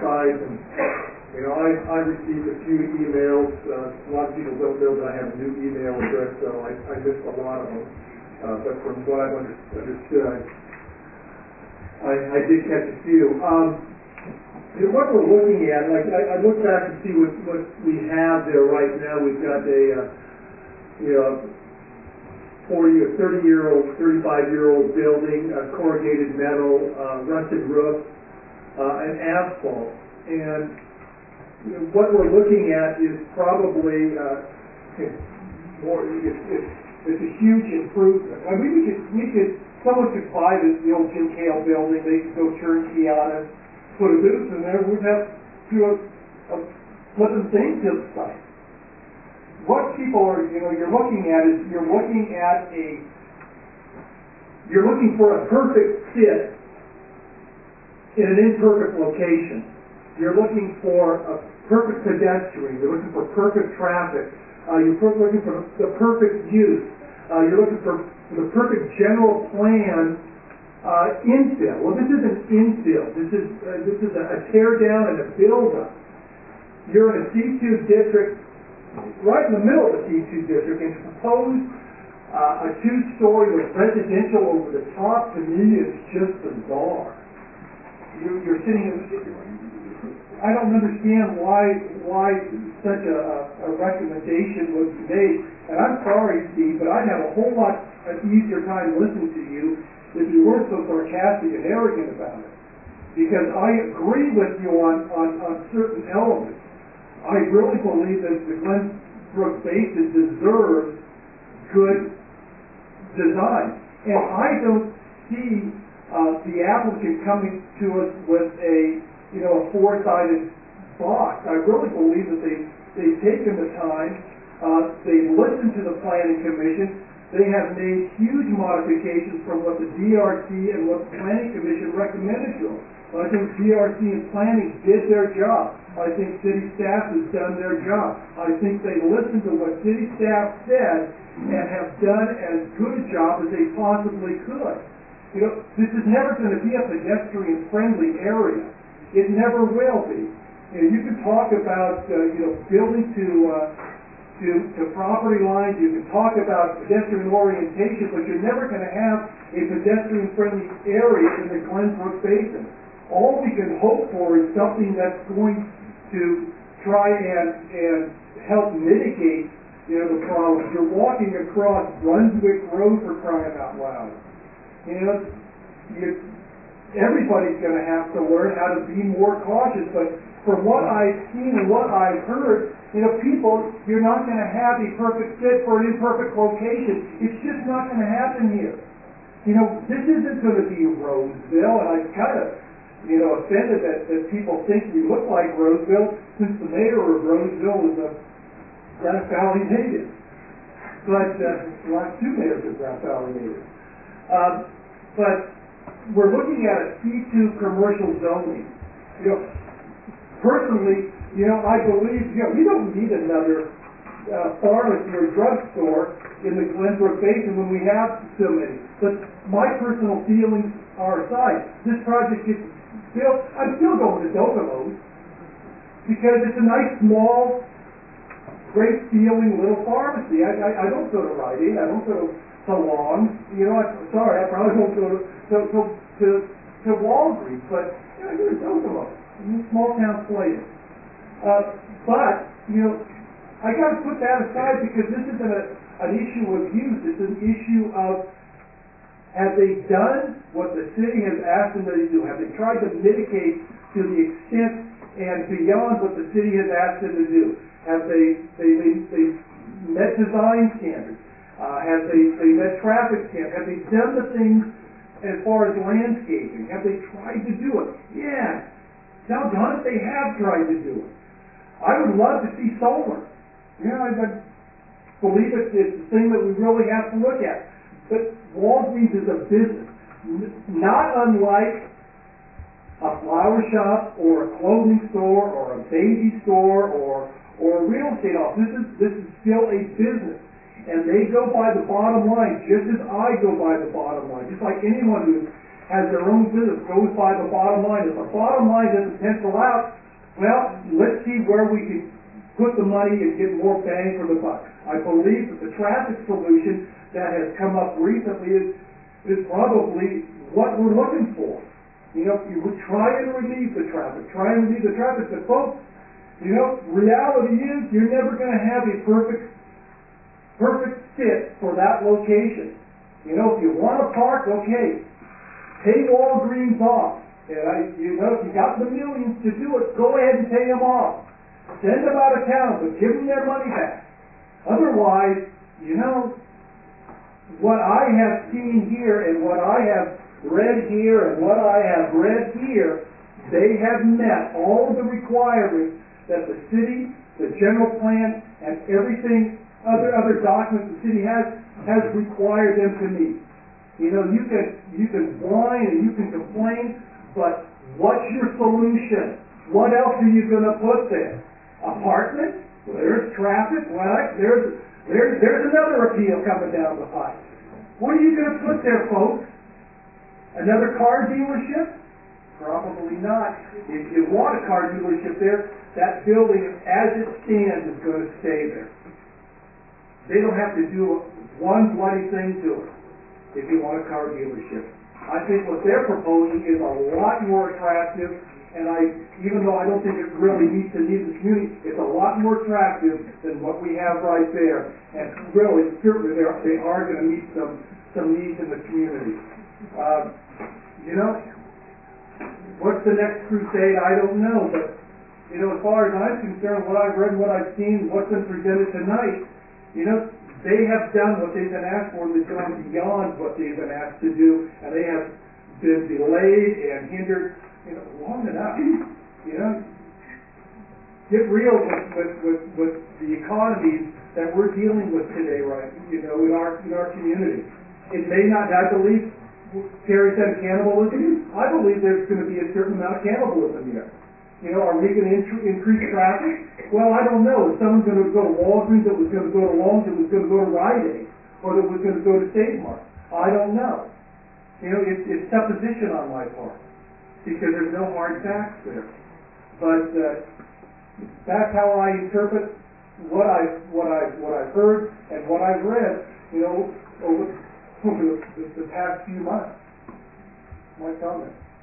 size, and you know, I received a few emails. A lot of people don't know that I have a new email address, so I missed a lot of them. But from what I've understood, I did catch a few. You know, what we're looking at, like I look back to see what we have there right now. We've got a you know, 30-year-old, 35-year-old building, corrugated metal, rusted roof, and asphalt. And you know, what we're looking at is probably it's a huge improvement. I mean, we could someone could buy the old Jim Kael building. They could go turnkey on it. Put a business in there, we'd have to a pleasant thing to the site. What people are, you know, you're looking for a perfect fit in an imperfect location. You're looking for a perfect pedestrian. You're looking for perfect traffic. You're looking for the perfect use. You're looking for the perfect general plan. Infill. Well, this isn't infill. This is a tear down and a build up. You're in a C2 district, right in the middle of the C2 district, and propose a two-story with residential over the top. To me, is just bizarre. You're sitting in. I don't understand why such a recommendation was made. And I'm sorry, Steve, but I'd have a whole lot of easier time listening to you if you weren't so sarcastic and arrogant about it. Because I agree with you on certain elements. I really believe that the Glenbrook Basin deserves good design. And I don't see the applicant coming to us with a four-sided box. I really believe that they've taken the time, they've listened to the Planning Commission. They have made huge modifications from what the DRC and what the Planning Commission recommended to them. I think DRC and planning did their job. I think city staff has done their job. I think they listened to what city staff said and have done as good a job as they possibly could. You know, this is never going to be a pedestrian-friendly area. It never will be. You know, you can talk about building to property lines, you can talk about pedestrian orientation, but you're never going to have a pedestrian-friendly area in the Glenbrook Basin. All we can hope for is something that's going to try and help mitigate the problems. You're walking across Brunswick Road, for crying out loud. Everybody's going to have to learn how to be more cautious, but from what I've seen and what I've heard, people, you're not going to have a perfect fit for an imperfect location. It's just not going to happen here. This isn't going to be Roseville, and I'm kind of, offended that people think we look like Roseville, since the mayor of Roseville is a Grand Valley native. But last two mayors are Grand Valley natives. But we're looking at a C2 commercial zoning. Personally, I believe, we don't need another pharmacy or drugstore in the Glenbrook Basin when we have so many. But my personal feelings are aside. This project gets built. I'm still going to Docomo's because it's a nice, small, great-feeling little pharmacy. I don't go to Rite Aid. I don't go to Longs. I probably won't go to Walgreens. But I go to Docomo's. Small town flavor. But, I got to put that aside because this isn't an issue of use. It's an issue of, have they done what the city has asked them to do? Have they tried to mitigate to the extent and beyond what the city has asked them to do? Have they met design standards? Have they met traffic standards? Have they done the things as far as landscaping? Have they tried to do it? Yeah. Now, John, if they have tried to do it, I would love to see solar. I believe it's the thing that we really have to look at. But Walgreens is a business, not unlike a flower shop or a clothing store or a baby store or a real estate office. This is still a business, and they go by the bottom line just as I go by the bottom line, just like anyone who as their own business goes by the bottom line. If the bottom line doesn't pencil out, well, let's see where we can put the money and get more bang for the buck. I believe that the traffic solution that has come up recently is probably what we're looking for. You know, you would try and relieve the traffic, but folks, you know, reality is you're never going to have a perfect fit for that location. You know, if you want to park, okay, pay Walgreens off. And you know, if you got the millions to do it, go ahead and pay them off. Send them out of town, but give them their money back. Otherwise, you know, what I have seen here and what I have read here and what I have read here, they have met all of the requirements that the city, the general plan, and everything, other documents the city has required them to meet. You know, you can whine and you can complain, but what's your solution? What else are you going to put there? Apartments? There's traffic. Well, there's another appeal coming down the pipe. What are you going to put there, folks? Another car dealership? Probably not. If you want a car dealership there, that building, as it stands, is going to stay there. They don't have to do one bloody thing to it if you want a car dealership. I think what they're proposing is a lot more attractive, and even though I don't think it really meets the needs of the community, it's a lot more attractive than what we have right there. And really, certainly, they are going to meet some needs in the community. You know, what's the next crusade? I don't know, but, you know, as far as I'm concerned, what I've read, what I've seen, what's been presented tonight, you know, they have done what they've been asked for, and they've gone beyond what they've been asked to do, and they have been delayed and hindered, you know, long enough. You know, get real with the economies that we're dealing with today, right, you know, in our community. It may not, I believe, Terry said cannibalism. I believe there's going to be a certain amount of cannibalism here. You know, are we going to increase traffic? Well, I don't know. Is someone going to go to Walgreens, that was going to go to Longs, that was going to go to Rite Aid, or that was going to go to State Park? I don't know. You know, it's supposition on my part, because there's no hard facts there. But that's how I interpret what I've heard and what I've read, you know, over the past few months. My comment.